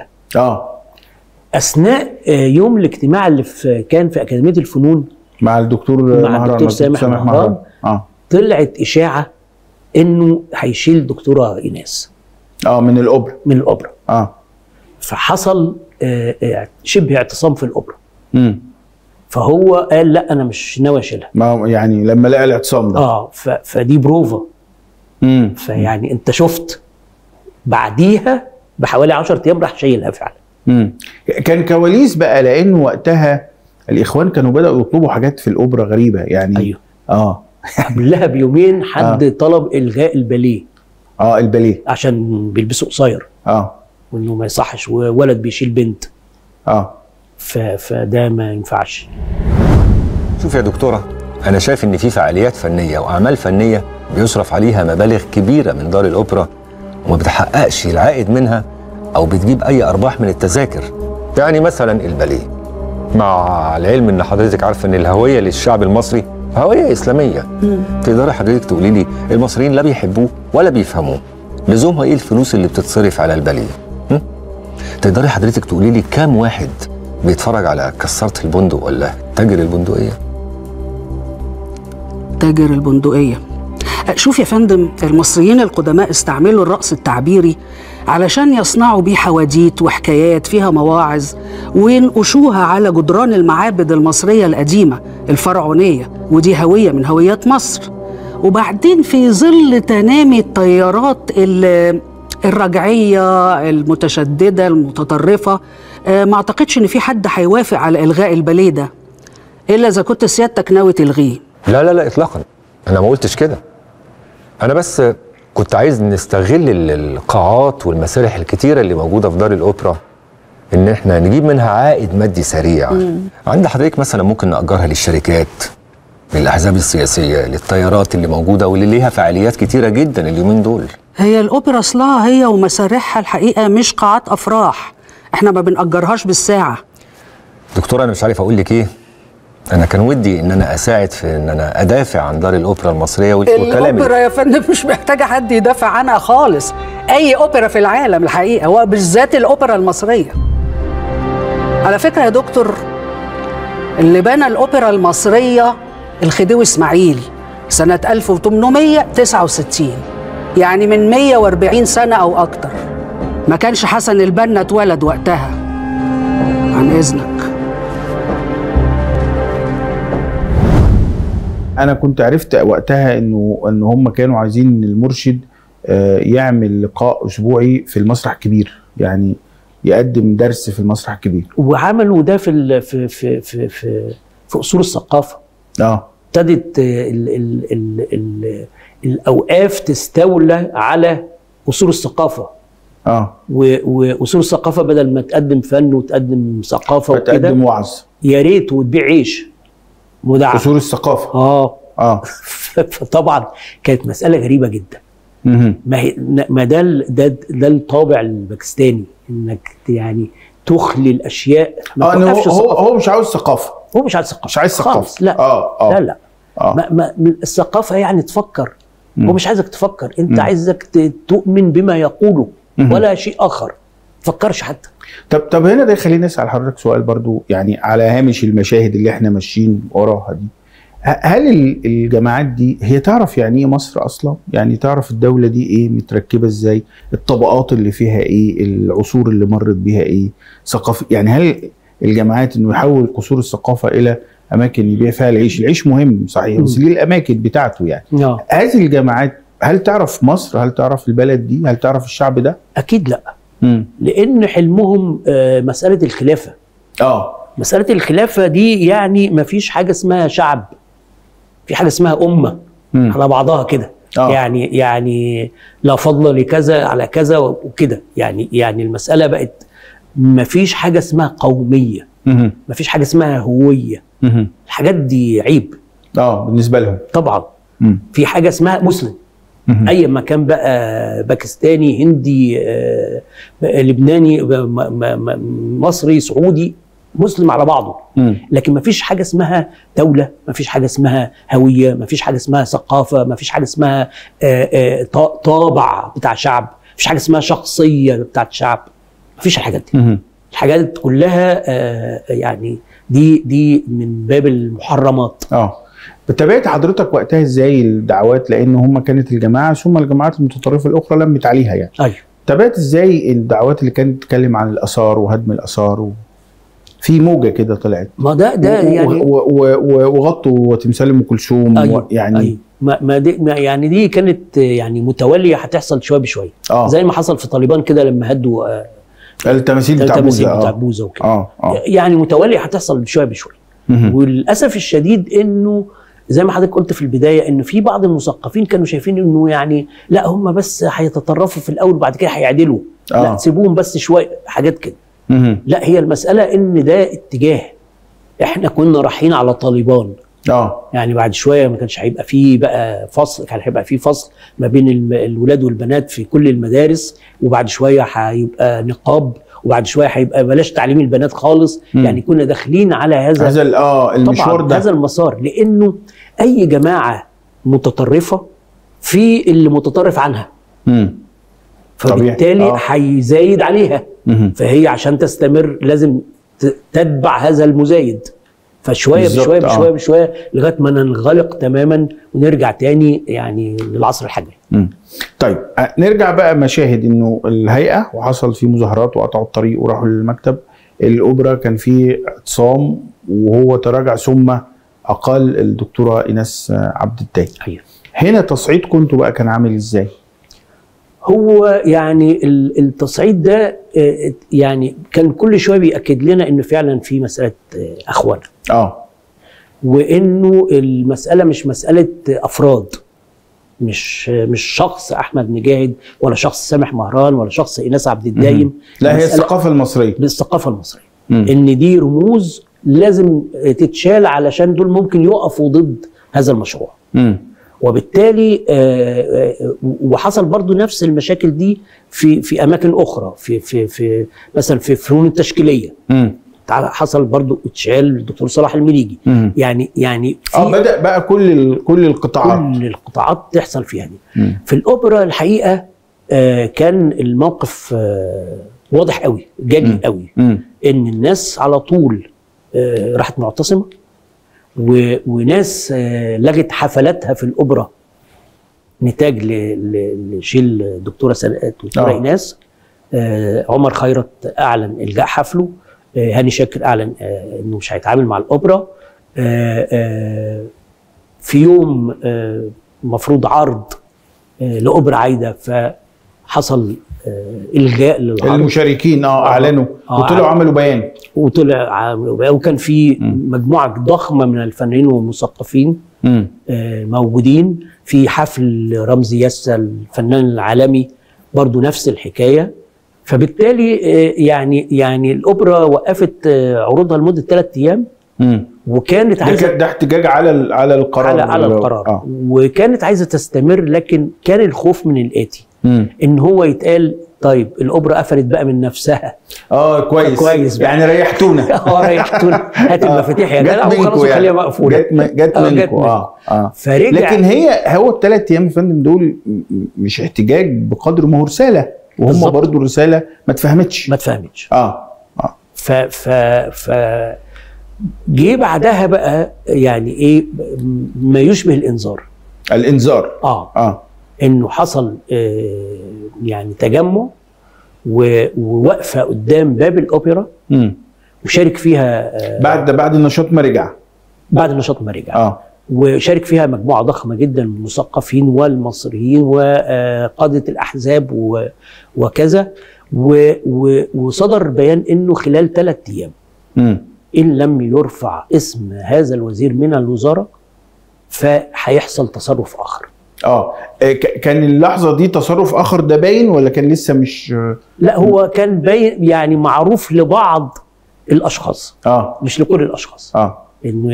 اثناء يوم الاجتماع اللي كان في اكاديميه الفنون مع الدكتور سامح مهران طلعت اشاعه انه هيشيل الدكتوره ايناس من الاوبرا فحصل شبه اعتصام في الاوبرا. فهو قال لا انا مش ناوي اشيلها، ما يعني لما لقى الاعتصام ده. فدي بروفا. فيعني انت شفت بعديها بحوالي 10 ايام راح شايلها فعلا. كان كواليس بقى، لان وقتها الاخوان كانوا بداوا يطلبوا حاجات في الاوبرا غريبه يعني. ايوه. قبلها بيومين حد طلب الغاء الباليه. الباليه عشان بيلبسوا قصير. وانه ما يصحش وولد بيشيل بنت. فده ما ينفعش. شوف يا دكتورة، أنا شايف إن في فعاليات فنية وأعمال فنية بيصرف عليها مبالغ كبيرة من دار الأوبرا وما بتحققش العائد منها أو بتجيب أي أرباح من التذاكر. يعني مثلا الباليه، مع العلم إن حضرتك عارفة إن الهوية للشعب المصري هوية إسلامية. تقدري حضرتك تقولي لي المصريين لا بيحبوه ولا بيفهموه، لزومها إيه الفلوس اللي بتتصرف على الباليه؟ تقدري حضرتك تقولي لي كام واحد بيتفرج على كسرت البندق ولا تاجر البندقيه؟ تاجر البندقيه. شوف يا فندم، المصريين القدماء استعملوا الرقص التعبيري علشان يصنعوا بيه حواديت وحكايات فيها مواعظ وينقشوها على جدران المعابد المصريه القديمه الفرعونيه، ودي هويه من هويات مصر. وبعدين في ظل تنامي التيارات الرجعيه المتشدده المتطرفه، ما اعتقدش ان في حد هيوافق على الغاء الباليه ده، الا اذا كنت سيادتك ناوي تلغيه. لا لا لا اطلاقا، انا ما قلتش كده. انا بس كنت عايز نستغل القاعات والمسارح الكتيره اللي موجوده في دار الاوبرا ان احنا نجيب منها عائد مادي سريع. عند حضرتك مثلا ممكن نأجرها للشركات، للاحزاب السياسيه، للطيارات اللي موجوده واللي ليها فعاليات كتيره جدا اليومين دول. هي الاوبرا اصلها هي ومسارحها الحقيقه مش قاعات افراح، احنا ما بنأجرهاش بالساعة. دكتورة انا مش عارف اقول لك ايه، انا كان ودي ان انا اساعد في ان انا ادافع عن دار الاوبرا المصرية والكلام. الاوبرا يا فندم مش محتاجة حد يدافع عنها خالص، اي اوبرا في العالم الحقيقة وبالذات الاوبرا المصرية. على فكرة يا دكتور، اللي بنى الاوبرا المصرية الخديوي اسماعيل سنة 1869، يعني من 140 سنة او اكتر. ما كانش حسن البنا اتولد وقتها. عن اذنك. انا كنت عرفت وقتها ان هم كانوا عايزين ان المرشد يعمل لقاء اسبوعي في المسرح الكبير، يعني يقدم درس في المسرح الكبير. وعملوا ده في في في في في, في قصور الثقافه. ابتدت الاوقاف تستولى على قصور الثقافه. واصول الثقافه بدل ما تقدم فن وتقدم ثقافه وكده تقدم وعظ يا ريت وتبيع عيش ودعم اصول الثقافه. فطبعا كانت مساله غريبه جدا. ما ده الطابع الباكستاني، انك يعني تخلي الاشياء. هو مش عاوز ثقافه، هو مش عايز ثقافه، مش عايز ثقافه، لا. لا لا الثقافه يعني تفكر. هو مش عايزك تفكر، انت عايزك تؤمن بما يقوله ولا شيء اخر، تفكرش حتى. طب هنا ده يخليني اسال حضرتك سؤال برضو، يعني على هامش المشاهد اللي احنا ماشيين وراها دي، هل الجماعات دي هي تعرف يعني ايه مصر اصلا؟ يعني تعرف الدوله دي ايه، متركبه ازاي، الطبقات اللي فيها ايه، العصور اللي مرت بيها ايه، ثقافه، يعني هل الجماعات انه يحول قصور الثقافه الى اماكن يبيع فيها العيش؟ العيش مهم صحيح، بس ليه الاماكن بتاعته يعني. هذه الجماعات هل تعرف مصر؟ هل تعرف البلد دي؟ هل تعرف الشعب ده؟ اكيد لا. لان حلمهم مساله الخلافه. مساله الخلافه دي يعني ما فيش حاجه اسمها شعب، في حاجه اسمها امه على بعضها كده. يعني لا فضل لكذا على كذا وكده، يعني المساله بقت ما فيش حاجه اسمها قوميه، ما فيش حاجه اسمها هويه. الحاجات دي عيب بالنسبه لهم طبعا. في حاجه اسمها مسلم، اي مكان بقى، باكستاني، هندي، لبناني، مصري، سعودي، مسلم على بعضه. لكن ما فيش حاجه اسمها دوله، ما فيش حاجه اسمها هويه، ما فيش حاجه اسمها ثقافه، ما فيش حاجه اسمها طابع بتاع شعب، ما فيش حاجه اسمها شخصيه بتاعت شعب، ما فيش الحاجات دي. الحاجات كلها يعني دي من باب المحرمات. تابعت حضرتك وقتها ازاي الدعوات؟ لان هم كانت الجماعه ثم الجماعات المتطرفه الاخرى لمت عليها يعني. ايوه. تابعت ازاي الدعوات اللي كانت بتتكلم عن الاثار وهدم الاثار في موجه كده طلعت؟ ما ده يعني وغطوا وتمثال ام كلثوم. أيوة. يعني أيوة. ما دي يعني دي كانت يعني متوليه، هتحصل شويه بشويه. زي ما حصل في طالبان كده لما هدوا التماثيل بتاع بوزه وكده. يعني متوليه هتحصل شويه بشويه. وللاسف الشديد انه زي ما حضرتك قلت في البدايه انه في بعض المثقفين كانوا شايفين انه يعني لا هم بس هيتطرفوا في الاول وبعد كده هيعدلوا. لا سيبوهم بس شويه حاجات كده. لا هي المساله ان ده اتجاه، احنا كنا رايحين على طالبان. يعني بعد شويه ما كانش هيبقى فيه بقى فصل، كان هيبقى فيه فصل ما بين الولاد والبنات في كل المدارس، وبعد شويه هيبقى نقاب، وبعد شويه هيبقى بلاش تعليم البنات خالص. يعني كنا داخلين على هذا المشوار ده، هذا المسار، لانه اي جماعه متطرفه في اللي متطرف عنها. فبالتالي هيزايد عليها. فهي عشان تستمر لازم تتبع هذا المزايد، فشويه بشويه بشويه بشويه لغايه ما ننغلق تماما ونرجع تاني يعني للعصر الحجري. طيب نرجع بقى مشاهد انه الهيئه وحصل في مظاهرات وقطعوا الطريق وراحوا للمكتب، الاوبرا كان فيه اعتصام وهو تراجع ثم اقال الدكتوره ايناس عبد الدايم. أيوة. هنا تصعيدكم انتوا بقى كان عامل ازاي؟ هو يعني التصعيد ده يعني كان كل شويه بيأكد لنا انه فعلا في مساله اخوان. وانه المساله مش مساله افراد، مش شخص احمد مجاهد ولا شخص سامح مهران ولا شخص ايناس عبد الدايم. لا هي الثقافه المصريه، بالثقافه المصريه. ان دي رموز لازم تتشال علشان دول ممكن يقفوا ضد هذا المشروع. وبالتالي وحصل برضو نفس المشاكل دي في اماكن اخرى، في مثلا في فنون التشكيليه. حصل برضو اتشال الدكتور صلاح المليجي. يعني بدا بقى كل القطاعات تحصل فيها دي. في الاوبرا الحقيقه كان الموقف واضح قوي، جلي قوي، ان الناس على طول راحت معتصمه، وناس لغت حفلاتها في الاوبرا نتاج لشيل الدكتوره ايناس. عمر خيرت اعلن الغاء حفله، هاني شاكر اعلن انه مش هيتعامل مع الاوبرا. في يوم مفروض عرض لاوبرا عايده، فحصل الغاء للعرض. المشاركين اعلنوا وطلعوا عملوا بيان، وكان في مجموعه ضخمه من الفنانين والمثقفين موجودين في حفل رمزي ياسة الفنان العالمي، برضو نفس الحكايه. فبالتالي يعني الاوبرا وقفت عروضها لمده 3 ايام وكانت عايزه، ده احتجاج على القرار، على القرار وكانت عايزه تستمر، لكن كان الخوف من الاتي ان هو يتقال طيب الاوبرا قفلت بقى من نفسها. كويس بقى. يعني ريحتونا. ريحتونا، هات المفاتيح يا جدع وخلاص خليها مقفوله. جت منكم. فرجع. لكن هو ال3 ايام يا فندم دول مش احتجاج بقدر ما هو رساله، وهم برضه الرساله ما اتفهمتش. جه بعدها بقى يعني ايه ما يشبه الانذار. انه حصل يعني تجمع ووقفه قدام باب الاوبرا وشارك فيها بعد النشاط ما رجع. وشارك فيها مجموعه ضخمه جدا من المثقفين والمصريين وقاده الاحزاب وكذا، وصدر بيان انه خلال 3 ايام ان لم يرفع اسم هذا الوزير من الوزاره فهيحصل تصرف اخر. كان اللحظه دي تصرف اخر ده باين ولا كان لسه مش؟ لا هو كان باين يعني معروف لبعض الاشخاص، مش لكل الاشخاص. انه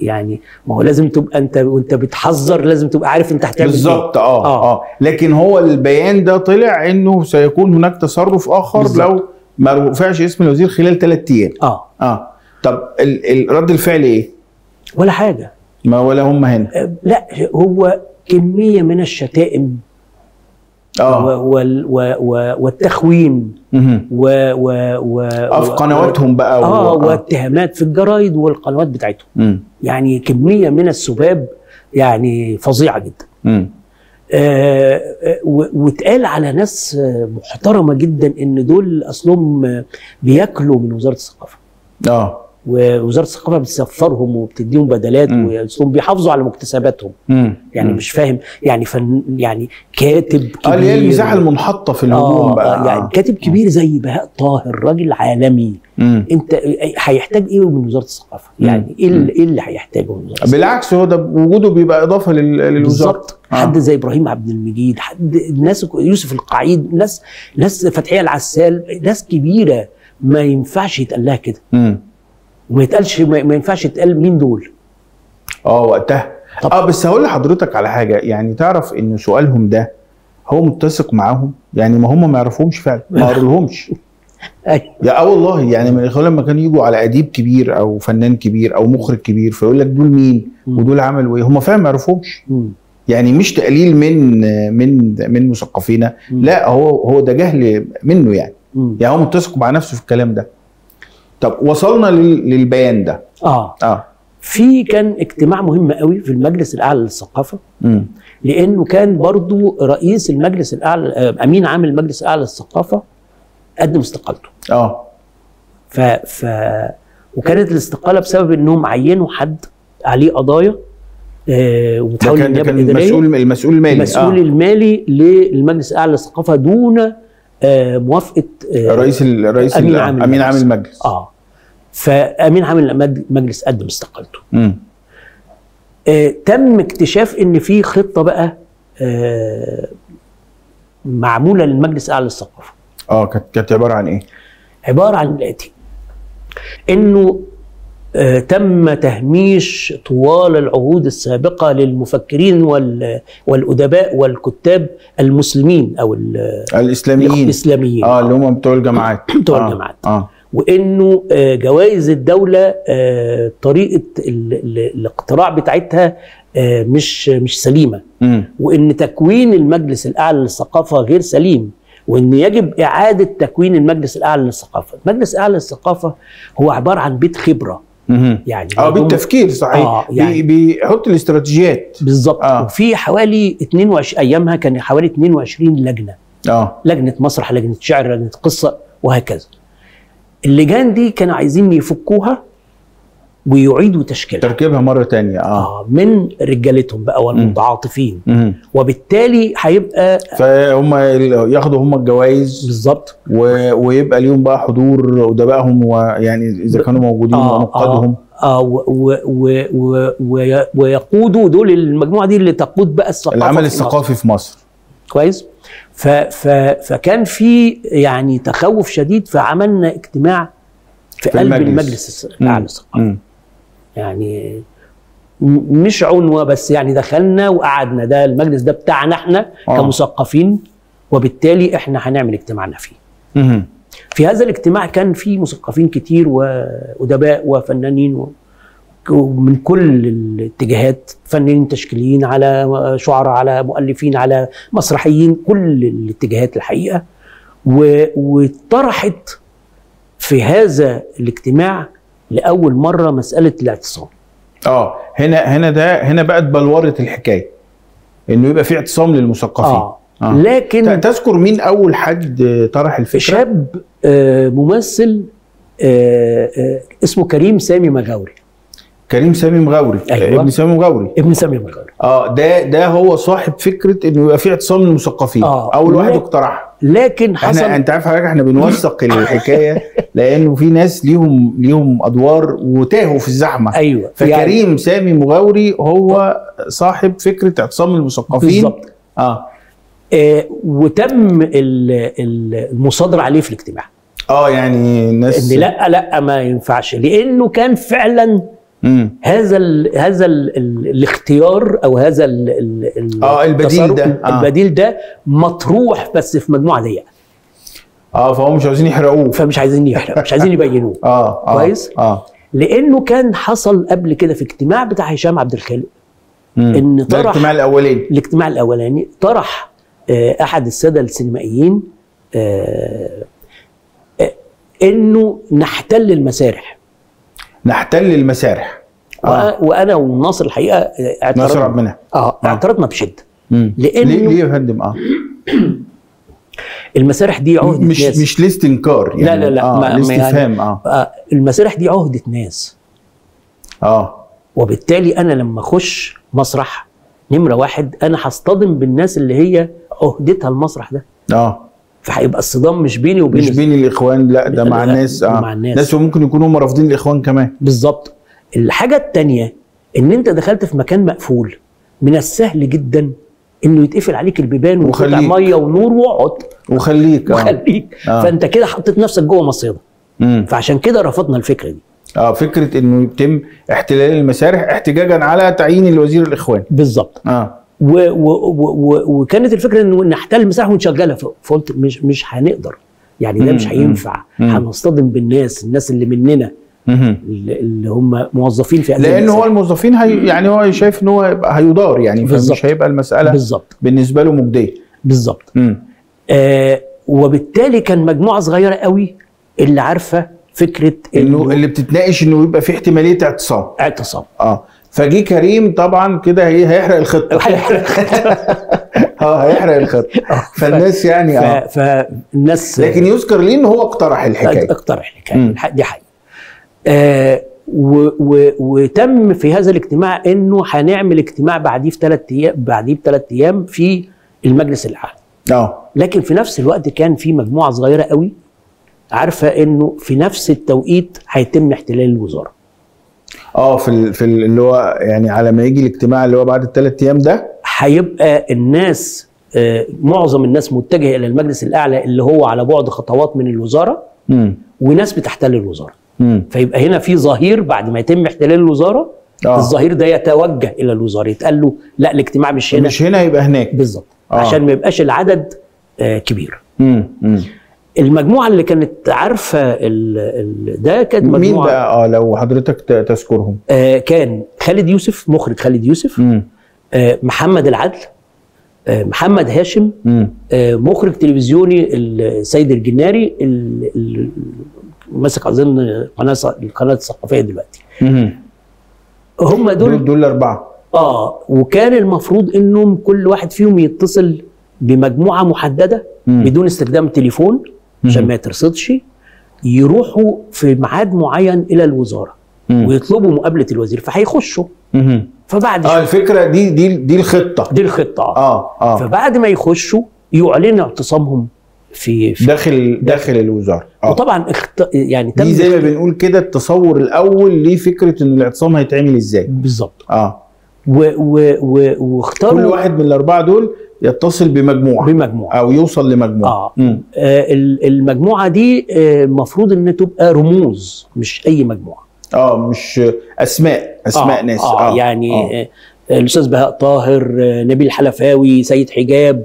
يعني ما هو لازم تبقى انت وانت بتحذر لازم تبقى عارف انت هتعمل بالظبط. لكن هو البيان ده طلع انه سيكون هناك تصرف اخر بالزبط. لو ما رفعش اسم الوزير خلال 3 ايام. طب رد الفعل ايه؟ ولا حاجه، ما ولا هم هنا. لا هو كميه من الشتائم والتخوين في قنواتهم بقى واتهامات في الجرايد والقنوات بتاعتهم. يعني كميه من السباب يعني فظيعه جدا. واتقال على ناس محترمه جدا ان دول اصلهم بياكلوا من وزاره الثقافه. ووزاره الثقافه بتسفرهم وبتديهم بدلات ويصوم بيحافظوا على مكتسباتهم. يعني مش فاهم يعني فن يعني كاتب كبير اللي هي المزاح المنحطه في الهجوم بقى. يعني كاتب كبير زي بهاء طاهر راجل عالمي. انت هيحتاج ايه من وزاره الثقافه؟ يعني ايه اللي هيحتاجه من وزاره الثقافه؟ بالعكس هو ده وجوده بيبقى اضافه للوزاره. بالظبط. حد زي ابراهيم عبد المجيد، حد ناس يوسف القعيد، ناس فتحيه العسال، ناس كبيره ما ينفعش يتقال لها كده. ما ينفعش يتقال مين دول وقتها. بس هقول لحضرتك على حاجه، يعني تعرف ان سؤالهم ده هو متسق معاهم، يعني ما هم ما يعرفوهمش فعلا، ما قرولهمش. والله يعني من الاخوان لما كانوا يجوا على اديب كبير او فنان كبير او مخرج كبير فيقول لك دول مين ودول عملوا ايه، هم فعلا ما يعرفوهمش. يعني مش تقليل من مثقفينا، لا هو ده جهل منه يعني هو متسق مع نفسه في الكلام ده. طب وصلنا للبيان ده. في كان اجتماع مهم قوي في المجلس الاعلى للثقافه، لانه كان برضو رئيس المجلس الاعلى، امين عام المجلس الاعلى للثقافه قدم استقالته. وكانت الاستقاله بسبب انهم عينوا حد عليه قضايا وتحول النيابه الاداريه، المسؤول المالي، للمجلس الاعلى للثقافه دون موافقه رئيس امين عام المجلس. فامين عام المجلس قدم استقالته. تم اكتشاف ان في خطه بقى معموله للمجلس الاعلى للثقافه. كانت عباره عن ايه؟ عباره عن الاتي، انه تم تهميش طوال العهود السابقة للمفكرين والأدباء والكتاب المسلمين أو الإسلاميين اللي هم بتوع الجامعات. وإنه جوائز الدولة طريقة الاقتراع بتاعتها مش سليمة، وإن تكوين المجلس الأعلى للثقافة غير سليم، وإن يجب إعادة تكوين المجلس الأعلى للثقافة. المجلس الأعلى للثقافة هو عبارة عن بيت خبرة، يعني بالتفكير صحيح. يعني بيحط الاستراتيجيات بالظبط. وفي حوالي 22 ايامها كان حوالي 22 لجنه، لجنه مسرح، لجنه شعر، لجنه قصه، وهكذا. اللجان دي كانوا عايزين يفكوها ويعيدوا تركيبها مره ثانيه من رجالتهم بقى والمتعاطفين، وبالتالي هيبقى فهم ياخدوا هم الجوائز بالظبط، ويبقى ليهم بقى حضور ادبائهم، ويعني اذا كانوا موجودين ونقادهم ويقودوا دول المجموعه دي اللي تقود بقى العمل الثقافي في مصر. كويس. فكان في يعني تخوف شديد، فعملنا اجتماع في قلب المجلس الاعلى الثقافي، يعني مش عنوة بس، يعني دخلنا وقعدنا، ده المجلس ده بتاعنا احنا كمثقفين، وبالتالي احنا هنعمل اجتماعنا فيه. في هذا الاجتماع كان في مثقفين كتير وادباء وفنانين ومن كل الاتجاهات، فنانين تشكيليين على شعراء على مؤلفين على مسرحيين، كل الاتجاهات الحقيقة. وطرحت في هذا الاجتماع لأول مرة مسألة الاعتصام. هنا بقت بلورة الحكاية، انه يبقى في اعتصام للمثقفين. لكن تذكر مين اول حد طرح الفكرة؟ شاب ممثل اسمه كريم سامي مغاوري. كريم سامي مغاوري، أيوة. ابن سامي مغاوري، ابن سامي مغاوري. ده هو صاحب فكرة انه يبقى في اعتصام للمثقفين، اول واحد اقترحها. لكن حصل، انت عارف حضرتك احنا بنوثق الحكاية لانه في ناس ليهم ادوار وتاهوا في الزحمة. ايوه، فكريم يعني سامي مغاوري هو صاحب فكرة اعتصام للمثقفين بالظبط. وتم المصادرة عليه في الاجتماع. يعني الناس ان لا ما ينفعش، لانه كان فعلا هذا الاختيار او هذا البديل ده مطروح، بس في مجموعه ضيقه. فهم مش عايزين يحرقوه، مش عايزين يبينوه. كويس. لانه كان حصل قبل كده في اجتماع بتاع هشام عبد الخالق، ان طرح الاجتماع الاولاني، طرح احد الساده السينمائيين انه نحتل المسارح. وانا وناصر الحقيقه اعترضنا، ناصر عبد المنعم اعترضنا بشده، لان ليه يا فندم؟ المسارح دي عهده ناس، مش لاستنكار يعني، لا لاستفهام. المسارح دي عهده ناس، وبالتالي انا لما اخش مسرح نمره واحد انا هصطدم بالناس اللي هي عهدتها المسرح ده. فهيبقى الصدام مش بيني وبين الاخوان، لا ده مع الناس. ناس ممكن يكونوا هم رافضين الاخوان كمان. بالظبط. الحاجه الثانيه ان انت دخلت في مكان مقفول، من السهل جدا انه يتقفل عليك البيبان وتقطع ميه ونور واقعد وخليك. فانت كده حطيت نفسك جوه مصيده. فعشان كده رفضنا الفكره دي. فكره انه يتم احتلال المسارح احتجاجا على تعيين الوزير الاخوان. بالظبط. وكانت الفكره انه نحتل المساحه ونشغلها، فقلت مش هنقدر، يعني ده مش هينفع، هنصطدم بالناس، اللي مننا اللي هم موظفين في لان هو الموظفين يعني هو شايف ان هو هيضار يعني، فمش هيبقى المساله بالظبط بالنسبه له مجديه. بالظبط. وبالتالي كان مجموعه صغيره قوي اللي عارفه فكره انه اللي بتتناقش انه يبقى في احتماليه اعتصام. فجي كريم طبعا كده هيحرق الخطه. هيحرق الخطه. فالناس يعني فالناس، لكن يذكر ليه ان هو اقترح الحكايه. دي حقيقه. وتم في هذا الاجتماع انه هنعمل اجتماع بعديه بثلاث ايام في المجلس الاعلى. لكن في نفس الوقت كان في مجموعه صغيره قوي عارفه انه في نفس التوقيت هيتم احتلال الوزاره. في اللي هو يعني على ما يجي الاجتماع اللي هو بعد الثلاث ايام ده هيبقى الناس معظم الناس متجهه الى المجلس الاعلى اللي هو على بعد خطوات من الوزاره، وناس بتحتل الوزاره. فيبقى هنا في ظهير بعد ما يتم احتلال الوزاره. الظهير ده يتوجه الى الوزاره، يتقال له لا الاجتماع مش هنا، يبقى هناك. بالظبط. عشان ما يبقاش العدد كبير. المجموعه اللي كانت عارفه ده كانت مجموعه مين بقى؟ لو حضرتك تذكرهم. كان خالد يوسف، مخرج خالد يوسف، محمد العدل، محمد هاشم، مخرج تلفزيوني السيد الجناري اللي ماسك اظن القناه الثقافيه دلوقتي. هم دول الاربعه. وكان المفروض انهم كل واحد فيهم يتصل بمجموعه محدده بدون استخدام تليفون عشان ما يترصدش، يروحوا في ميعاد معين الى الوزاره ويطلبوا مقابله الوزير، فهيخشوا. فبعد الفكره دي الخطه، فبعد ما يخشوا يعلنوا اعتصامهم في داخل الوزاره. وطبعا يعني دي زي ما بنقول كده التصور الاول لفكره ان الاعتصام هيتعمل ازاي. بالظبط. واختاروا كل واحد من الاربعه دول يتصل بمجموعة أو يوصل لمجموعة. المجموعة دي المفروض إن تبقى رموز، مش أي مجموعة، مش أسماء، ناس. يعني الأستاذ بهاء طاهر، نبيل الحلفاوي، سيد حجاب،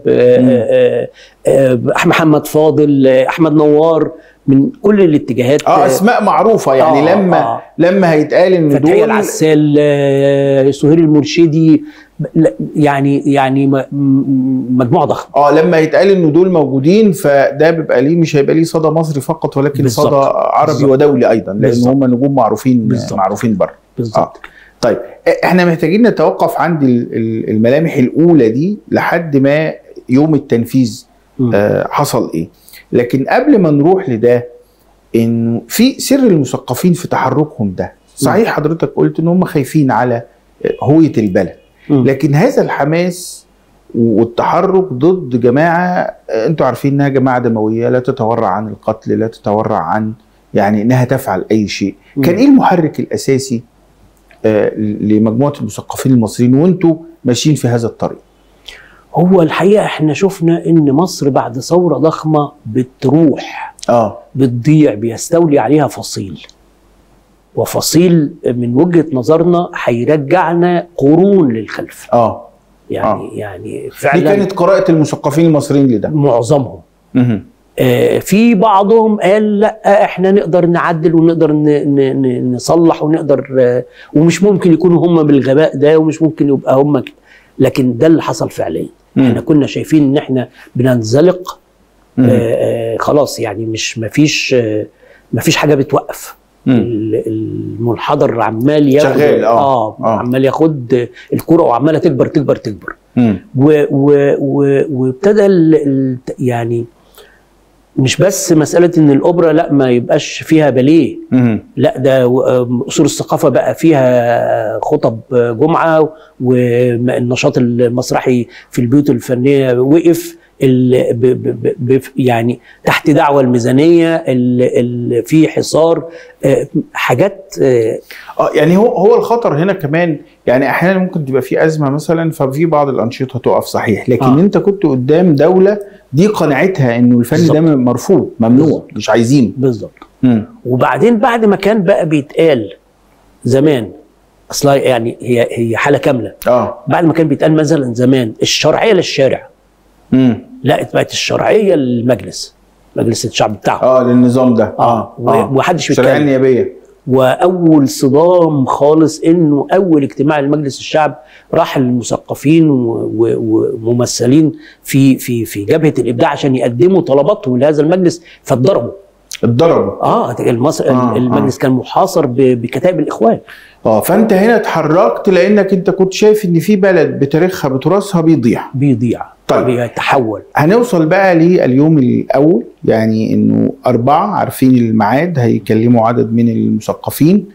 محمد فاضل، أحمد نوار، من كل الاتجاهات. اسماء معروفه يعني. لما هيتقال ان دول، فتحيه العسال، سهير المرشدي، يعني مجموعه ضخمه. لما هيتقال ان دول موجودين، فده بيبقى ليه، مش هيبقى ليه صدى مصري فقط، ولكن صدى عربي ودولي ايضا، لان هم نجوم معروفين بره. بالظبط. طيب احنا محتاجين نتوقف عند الملامح الاولى دي لحد ما يوم التنفيذ حصل ايه. لكن قبل ما نروح لده، إن في سر المثقفين في تحركهم ده، صحيح حضرتك قلت إن هم خايفين على هوية البلد، لكن هذا الحماس والتحرك ضد جماعة أنتوا عارفين إنها جماعة دموية، لا تتورع عن القتل، لا تتورع عن يعني إنها تفعل أي شيء. كان إيه المحرك الأساسي لمجموعة المثقفين المصريين وأنتوا ماشيين في هذا الطريق؟ هو الحقيقة احنا شفنا ان مصر بعد ثورة ضخمة بتروح، بتضيع، بيستولي عليها فصيل، وفصيل من وجهة نظرنا هيرجعنا قرون للخلف. يعني فعلا دي كانت قراءة المثقفين المصريين لده، معظمهم. في بعضهم قال لا احنا نقدر نعدل ونقدر نصلح ونقدر، ومش ممكن يكونوا هم بالغباء ده، ومش ممكن يبقى هم كده. لكن ده اللي حصل فعليا. احنا كنا شايفين ان احنا بننزلق، خلاص يعني، مش مفيش حاجه بتوقف، المنحدر عمال ياخد، شغال. عمال ياخد الكره وعماله تكبر تكبر تكبر، وابتدى يعني مش بس مساله ان الاوبرا لا ما يبقاش فيها باليه، لا ده قصور الثقافه بقى فيها خطب جمعه، والنشاط المسرحي في البيوت الفنيه وقف، يعني تحت دعوه الميزانيه، في حصار، حاجات. يعني هو الخطر هنا كمان، يعني احيانا ممكن تبقى في ازمه مثلا، ففي بعض الانشطه تقف، صحيح، لكن انت كنت قدام دوله دي قناعتها انه الفن ده مرفوض، ممنوع، مش عايزينه. بالظبط. وبعدين بعد ما كان بقى بيتقال زمان، اصلا يعني هي حاله كامله. بعد ما كان بيتقال مثلا زمان الشرعيه للشارع، لا بقت الشرعيه للمجلس، مجلس الشعب بتاعه، للنظام ده. ومحدش بيتكلم، الشرعيه النيابيه. واول صدام خالص انه اول اجتماع لمجلس الشعب راح المثقفين وممثلين في جبهه الابداع عشان يقدموا طلباتهم لهذا المجلس، فاتضربوا. اتضربوا. المجلس كان محاصر بكتائب الاخوان. فانت هنا اتحركت لانك انت كنت شايف ان في بلد بتاريخها بتراثها بيضيع. طيب بيتحول. هنوصل بقى لليوم الاول، يعني انه 4 عارفين الميعاد، هيكلموا عدد من المثقفين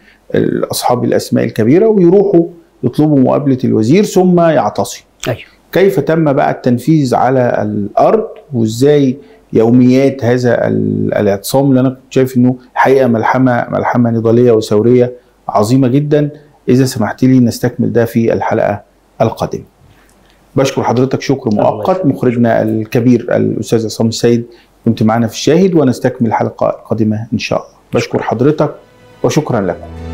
اصحاب الاسماء الكبيره ويروحوا يطلبوا مقابله الوزير ثم يعتصموا. ايوه. كيف تم بقى التنفيذ على الارض، وازاي يوميات هذا الاعتصام اللي انا كنت شايف انه حقيقه ملحمه نضاليه وثوريه عظيمه جدا؟ اذا سمحت لي نستكمل ده في الحلقه القادمه. بشكر حضرتك شكر مؤقت، مخرجنا الكبير الاستاذ عصام السيد كنت معنا في الشاهد، ونستكمل الحلقه القادمه ان شاء الله. بشكر حضرتك وشكرا لكم.